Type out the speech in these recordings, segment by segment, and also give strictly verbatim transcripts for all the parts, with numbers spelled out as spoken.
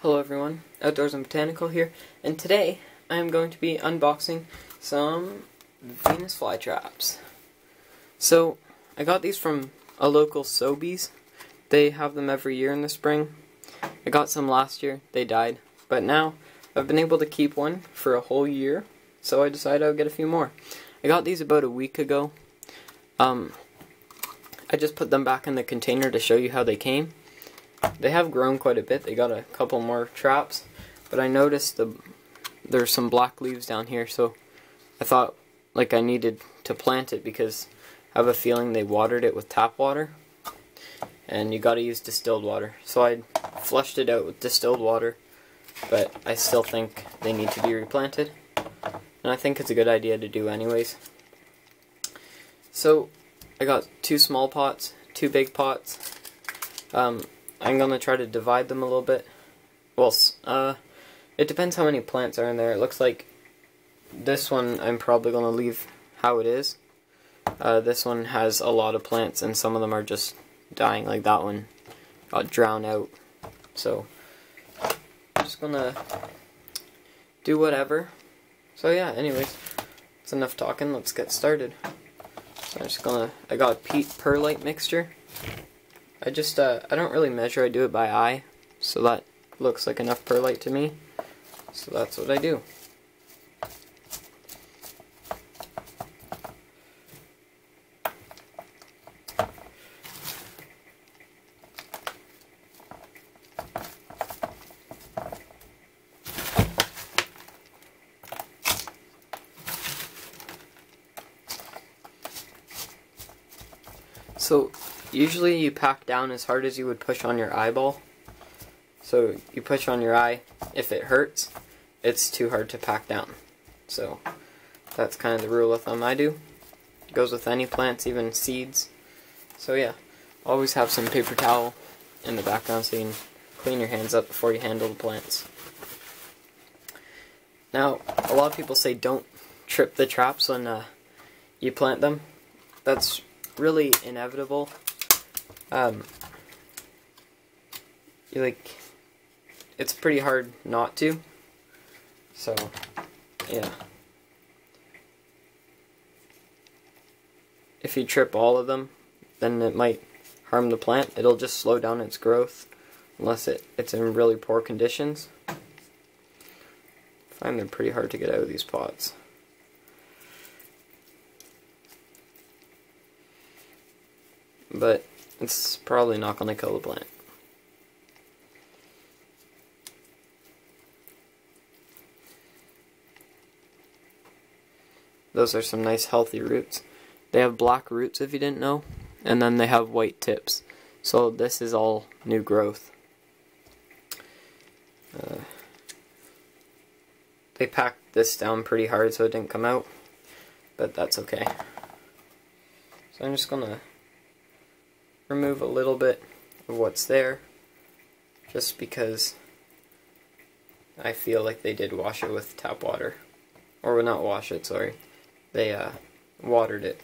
Hello everyone, Outdoors and Botanical here, and today I'm going to be unboxing some Venus Flytraps. So, I got these from a local Sobeys. They have them every year in the spring. I got some last year, they died, but now I've been able to keep one for a whole year, so I decided I would get a few more. I got these about a week ago. Um, I just put them back in the container to show you how they came. They have grown quite a bit. They got a couple more traps, but I noticed the there's some black leaves down here, so I thought like I needed to plant it because I have a feeling they watered it with tap water, and you gotta use distilled water. So I flushed it out with distilled water, but I still think they need to be replanted, and I think it's a good idea to do anyways. So I got two small pots, two big pots. Um, I'm going to try to divide them a little bit. Well, uh, it depends how many plants are in there. It looks like this one I'm probably going to leave how it is. Uh, this one has a lot of plants, and some of them are just dying, like that one got drowned out. So, I'm just going to do whatever. So yeah, anyways, that's enough talking. Let's get started. So I'm just going to, I got a peat perlite mixture. I just, uh, I don't really measure, I do it by eye, so that looks like enough perlite to me, so that's what I do. So, usually you pack down as hard as you would push on your eyeball. So you push on your eye, if it hurts, it's too hard to pack down. So that's kind of the rule of thumb I do. It goes with any plants, even seeds. So yeah, always have some paper towel in the background so you can clean your hands up before you handle the plants. Now, a lot of people say don't trip the traps when uh, you plant them. That's really inevitable. Um, you like, it's pretty hard not to, so, yeah. If you trip all of them, then it might harm the plant. It'll just slow down its growth, unless it, it's in really poor conditions. I find they're pretty hard to get out of these pots. But it's probably not going to kill the plant. Those are some nice healthy roots. They have black roots, if you didn't know, and then they have white tips. So this is all new growth. Uh, they packed this down pretty hard so it didn't come out, but that's okay. So I'm just going to remove a little bit of what's there, just because I feel like they did wash it with tap water, or not wash it, sorry, they uh, watered it.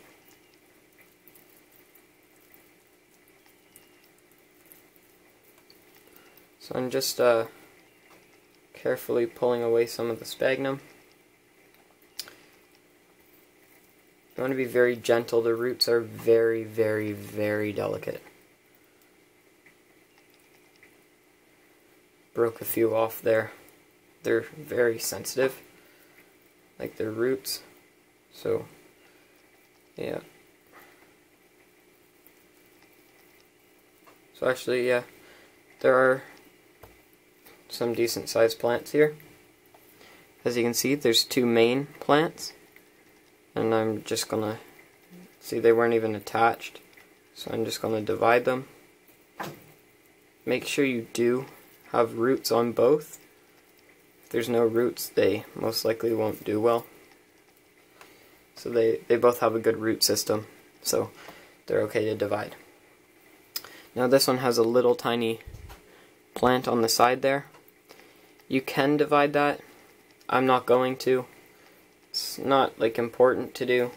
So I'm just uh, carefully pulling away some of the sphagnum. You want to be very gentle. The roots are very, very, very delicate. Broke a few off there. They're very sensitive, like their roots. So, yeah. So actually, yeah, there are some decent sized plants here. As you can see, there's two main plants. And I'm just gonna, see they weren't even attached, so I'm just gonna divide them. Make sure you do have roots on both. If there's no roots, they most likely won't do well. So they, they both have a good root system, so they're okay to divide. Now this one has a little tiny plant on the side there. You can divide that. I'm not going to. It's not like important to do,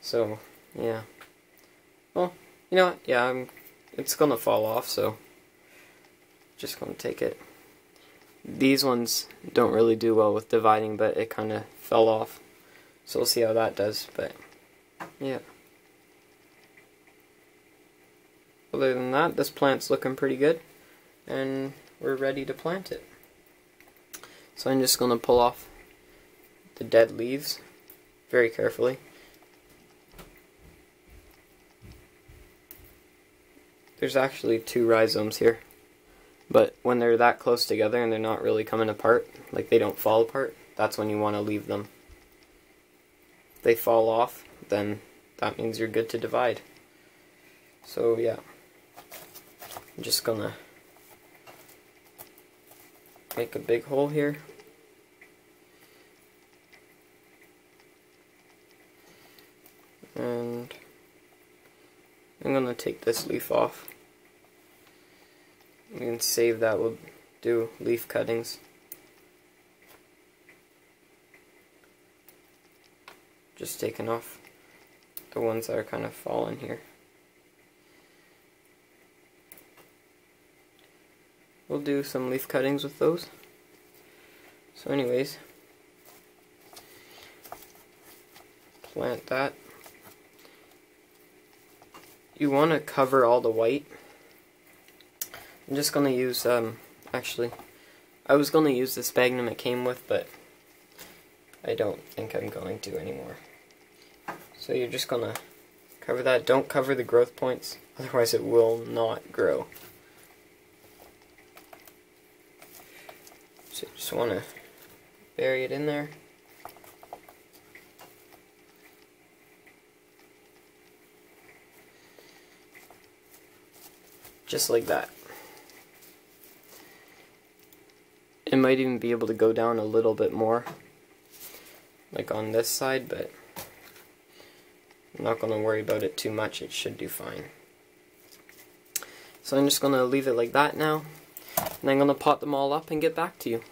so yeah. Well, you know what? Yeah, I'm. It's gonna fall off, so just gonna take it. These ones don't really do well with dividing, but it kind of fell off. So we'll see how that does, but yeah. Other than that, this plant's looking pretty good, and we're ready to plant it. So I'm just going to pull off the dead leaves very carefully. There's actually two rhizomes here, but when they're that close together and they're not really coming apart, like they don't fall apart, that's when you want to leave them. If they fall off, then that means you're good to divide. So yeah, I'm just gonna make a big hole here. And I'm gonna take this leaf off. We can save that, we'll do leaf cuttings. Just taking off the ones that are kind of fallen here. We'll do some leaf cuttings with those. So anyways, plant that. You want to cover all the white. I'm just going to use, um, actually, I was going to use the sphagnum it came with, but I don't think I'm going to anymore. So you're just going to cover that. Don't cover the growth points, otherwise it will not grow. So you just want to bury it in there. Just like that. It might even be able to go down a little bit more, like on this side, but I'm not going to worry about it too much. It should do fine. So I'm just going to leave it like that now, and I'm going to pot them all up and get back to you.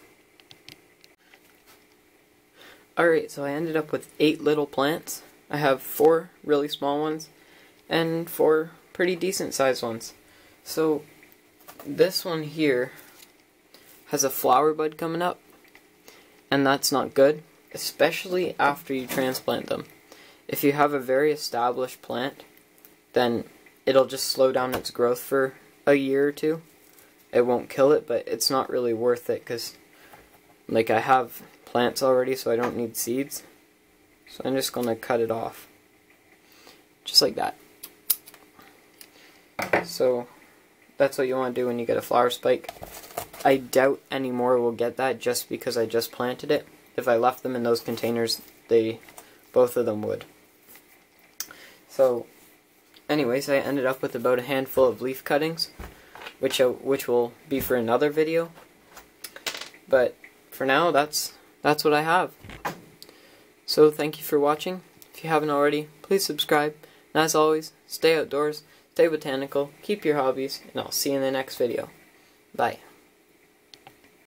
Alright, so I ended up with eight little plants. I have four really small ones, and four pretty decent sized ones. So this one here has a flower bud coming up, and that's not good, especially after you transplant them. If you have a very established plant, then it'll just slow down its growth for a year or two. It won't kill it, but it's not really worth it, because like I have plants already, so I don't need seeds. So I'm just going to cut it off, just like that. So that's what you want to do when you get a flower spike. I doubt any more will get that just because I just planted it. If I left them in those containers, they, both of them would. So anyways, I ended up with about a handful of leaf cuttings, which uh, which will be for another video. But for now, that's that's what I have. So thank you for watching. If you haven't already, please subscribe. And as always, stay outdoors, stay botanical, keep your hobbies, and I'll see you in the next video. Bye.